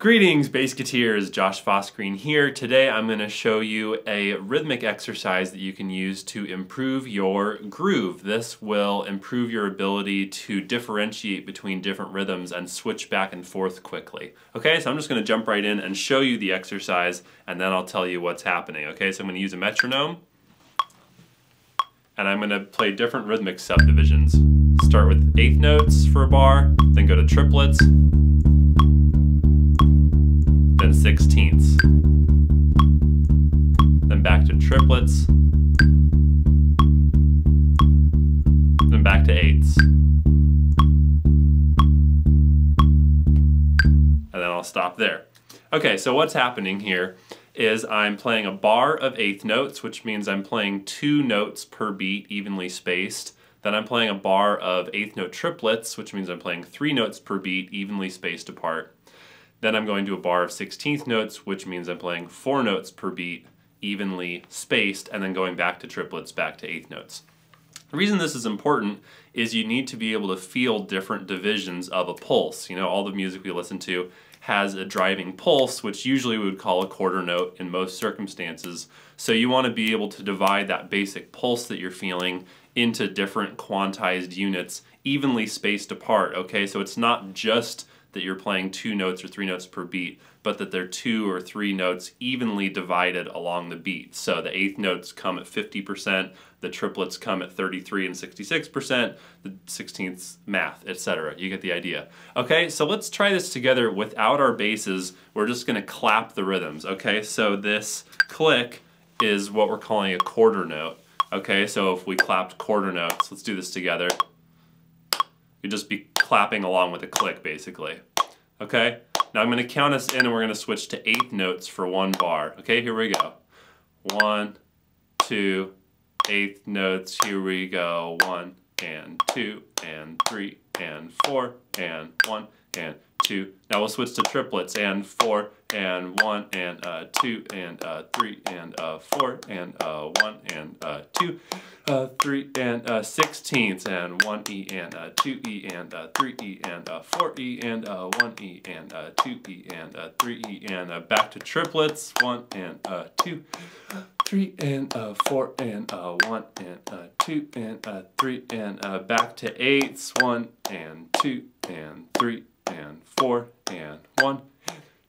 Greetings, Basketeers! Josh Fossgreen here. Today I'm going to show you a rhythmic exercise that you can use to improve your groove. This will improve your ability to differentiate between different rhythms and switch back and forth quickly. Okay, so I'm just going to jump right in and show you the exercise, and then I'll tell you what's happening. Okay, so I'm going to use a metronome, and I'm going to play different rhythmic subdivisions. Start with eighth notes for a bar, then go to triplets, 16ths, then back to triplets, then back to eighths, and then I'll stop there. Okay, so what's happening here is I'm playing a bar of eighth notes, which means I'm playing two notes per beat evenly spaced. Then I'm playing a bar of eighth note triplets, which means I'm playing three notes per beat evenly spaced apart. Then I'm going to a bar of 16th notes, which means I'm playing four notes per beat, evenly spaced, and then going back to triplets, back to eighth notes. The reason this is important is you need to be able to feel different divisions of a pulse. You know, all the music we listen to has a driving pulse, which usually we would call a quarter note in most circumstances. So you want to be able to divide that basic pulse that you're feeling into different quantized units, evenly spaced apart, okay? So it's not just that you're playing two notes or three notes per beat, but that they're two or three notes evenly divided along the beat. So the eighth notes come at 50%, the triplets come at 33 and 66%, the 16ths math, etc. You get the idea. Okay, so let's try this together without our basses. We're just gonna clap the rhythms, okay? So this click is what we're calling a quarter note, okay? So if we clapped quarter notes, let's do this together. You'd just be clapping along with a click, basically. Okay? Now I'm going to count us in, and we're going to switch to eighth notes for one bar. Okay, here we go. One, two, eighth notes, here we go. One, and two, and three, and four, and one, and two. Now we'll switch to triplets, and four, and one, and two, and three, and four, and one, and two, three, and 16ths, and one E, and two E, and three E, and four E, and one E, and two E, and three E, and back to triplets, one, and two, three, and four, and one, and two, and three, and back to eighths, one, and two, and three, and four, and one,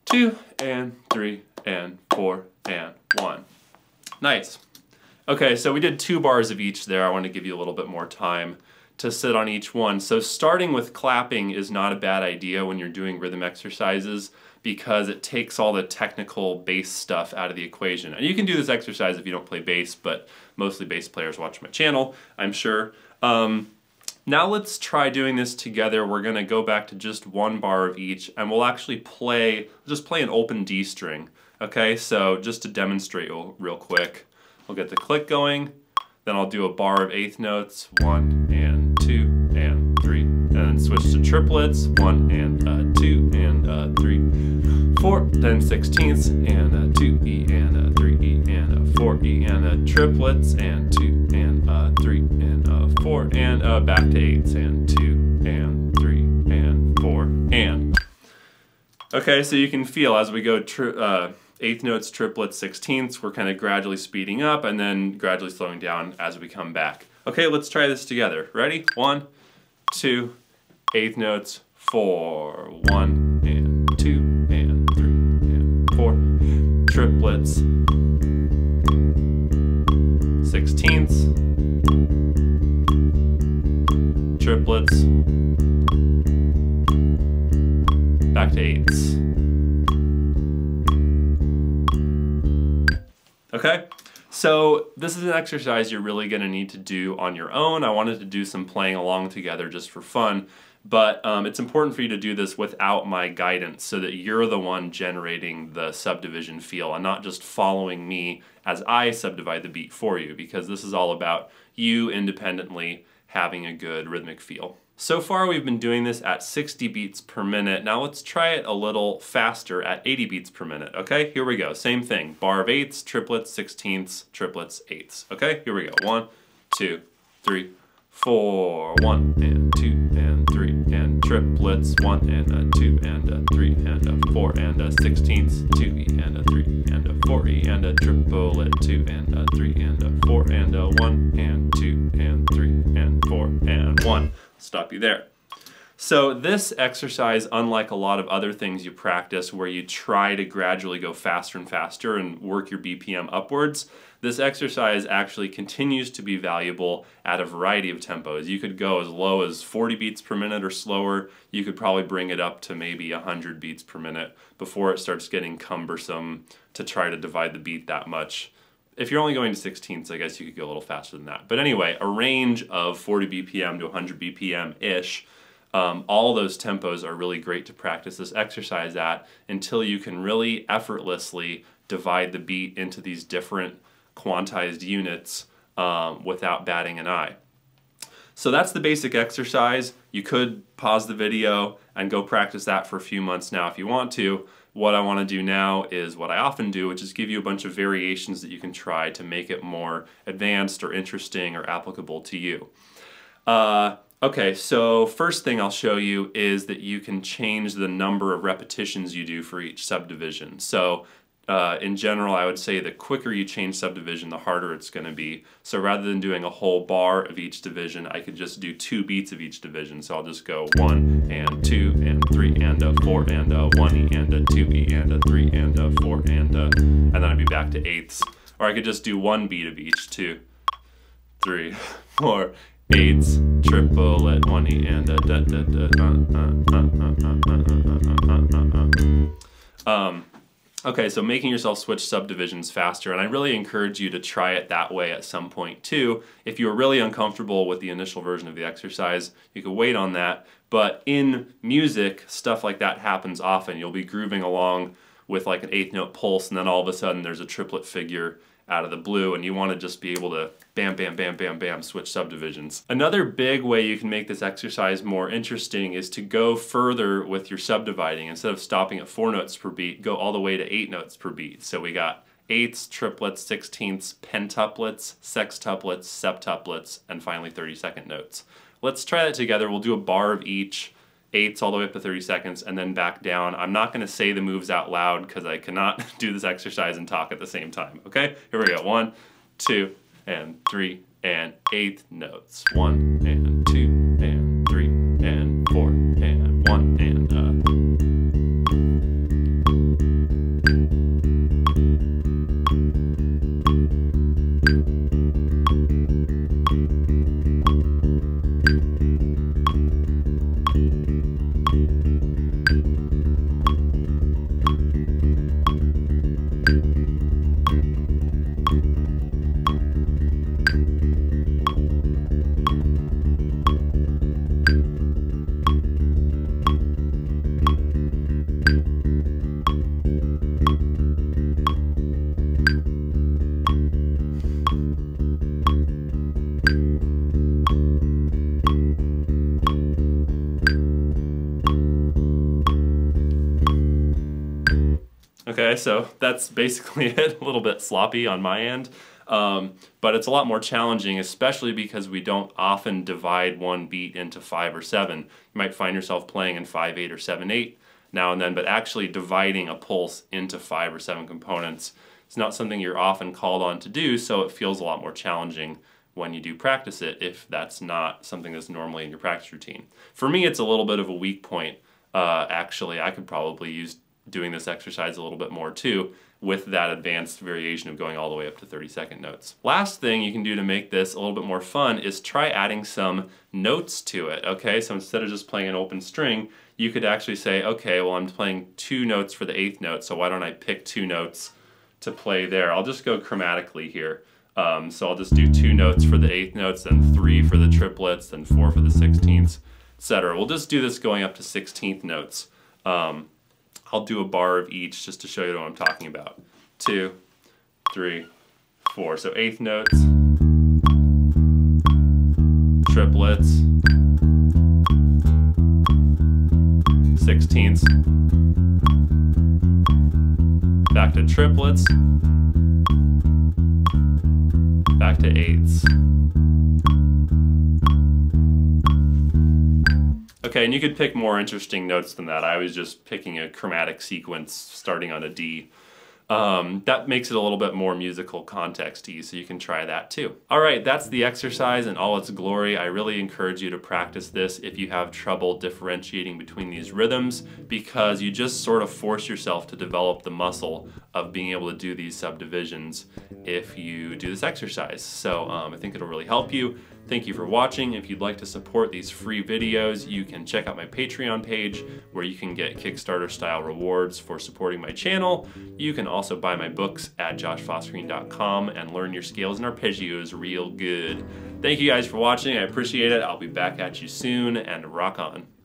two, and three, and four, and one. Nice. Okay, so we did two bars of each there. I want to give you a little bit more time to sit on each one. So starting with clapping is not a bad idea when you're doing rhythm exercises, because it takes all the technical bass stuff out of the equation. And you can do this exercise if you don't play bass, but mostly bass players watch my channel, I'm sure. Now let's try doing this together. We're gonna go back to just one bar of each, and we'll actually just play an open D string. Okay, so just to demonstrate real quick, we'll get the click going, then I'll do a bar of eighth notes, one and two and three, and then switch to triplets, one and two and three, four, then 16ths, and two E, and three E, and four E, and triplets, and two and three, and four, and back to eights, and two, and three, and four, and. Okay, so you can feel as we go eighth notes, triplets, 16ths, we're kind of gradually speeding up and then gradually slowing down as we come back. Okay, let's try this together. Ready? One, two, eighth notes, four, one, and two, and three, and four, triplets, 16ths, triplets, back to eighths. Okay, so this is an exercise you're really going to need to do on your own. I wanted to do some playing along together just for fun, but it's important for you to do this without my guidance so that you're the one generating the subdivision feel and not just following me as I subdivide the beat for you, because this is all about you independently having a good rhythmic feel. So far we've been doing this at 60 beats per minute. Now let's try it a little faster at 80 beats per minute, okay? Here we go, same thing. Bar of eighths, triplets, 16ths, triplets, eighths. Okay, here we go. One, two, three, four, one, and two, and three, and triplets, 1 and a 2 and a 3 and a 4 and a 16th, 2 and a 3 and a 4 and a triplet, 2 and a 3 and a 4 and a 1 and 2 and 3 and 4 and 1. Stop you there. So this exercise, unlike a lot of other things you practice where you try to gradually go faster and faster and work your BPM upwards, this exercise actually continues to be valuable at a variety of tempos. You could go as low as 40 beats per minute or slower. You could probably bring it up to maybe 100 beats per minute before it starts getting cumbersome to try to divide the beat that much. If you're only going to 16ths, I guess you could go a little faster than that. But anyway, a range of 40 BPM to 100 BPM-ish, all those tempos are really great to practice this exercise at until you can really effortlessly divide the beat into these different quantized units without batting an eye. So that's the basic exercise. You could pause the video and go practice that for a few months now if you want to. What I want to do now is what I often do, which is give you a bunch of variations that you can try to make it more advanced or interesting or applicable to you. Okay, so first thing I'll show you is that you can change the number of repetitions you do for each subdivision. So in general, I would say the quicker you change subdivision, the harder it's going to be. So rather than doing a whole bar of each division, I could just do 2 beats of each division. So I'll just go 1 and 2 and 3 and 4 and 1 e and 2 e and 3 and 4 and and then I'd be back to 8ths. Or I could just do 1 beat of each, 2, 3, 4, 8ths, triplet, 1 e and a da da da Okay, so making yourself switch subdivisions faster, and I really encourage you to try it that way at some point too. If you're really uncomfortable with the initial version of the exercise, you could wait on that, but in music, stuff like that happens often. You'll be grooving along with like an 8th note pulse, and then all of a sudden there's a triplet figure out of the blue, and you want to just be able to bam, bam, bam, bam, bam, switch subdivisions. Another big way you can make this exercise more interesting is to go further with your subdividing. Instead of stopping at 4 notes per beat, go all the way to 8 notes per beat. So we got 8ths, triplets, 16ths, pentuplets, sextuplets, septuplets, and finally 32nd notes. Let's try that together. We'll do a bar of each, 8ths all the way up to 32nds, and then back down. I'm not going to say the moves out loud because I cannot do this exercise and talk at the same time, okay? Here we go. 1, 2, and 3, and 8th notes. 1 and 2. Okay, so that's basically it, a little bit sloppy on my end, but it's a lot more challenging, especially because we don't often divide one beat into 5 or 7. You might find yourself playing in 5/8 or 7/8 now and then, but actually dividing a pulse into 5 or 7 components, it's not something you're often called on to do, so it feels a lot more challenging when you do practice it if that's not something that's normally in your practice routine. For me, it's a little bit of a weak point. Actually, I could probably use doing this exercise a little bit more too, with that advanced variation of going all the way up to 32nd notes. Last thing you can do to make this a little bit more fun is try adding some notes to it, okay? So instead of just playing an open string, you could actually say, okay, well I'm playing 2 notes for the 8th note, so why don't I pick 2 notes to play there? I'll just go chromatically here. So I'll just do 2 notes for the 8th notes, then 3 for the triplets, then 4 for the 16ths, etc. We'll just do this going up to 16th notes. I'll do a bar of each just to show you what I'm talking about. 2, 3, 4. So 8th notes, triplets, 16ths, back to triplets, back to 8ths. Okay, and you could pick more interesting notes than that. I was just picking a chromatic sequence starting on a D. That makes it a little bit more musical context-y, so you can try that too. All right, that's the exercise in all its glory. I really encourage you to practice this if you have trouble differentiating between these rhythms, because you just sort of force yourself to develop the muscle of being able to do these subdivisions if you do this exercise. So I think it'll really help you. Thank you for watching. If you'd like to support these free videos, you can check out my Patreon page where you can get Kickstarter style rewards for supporting my channel. You can also buy my books at joshfossgreen.com and learn your scales and arpeggios real good. Thank you guys for watching. I appreciate it. I'll be back at you soon, and rock on.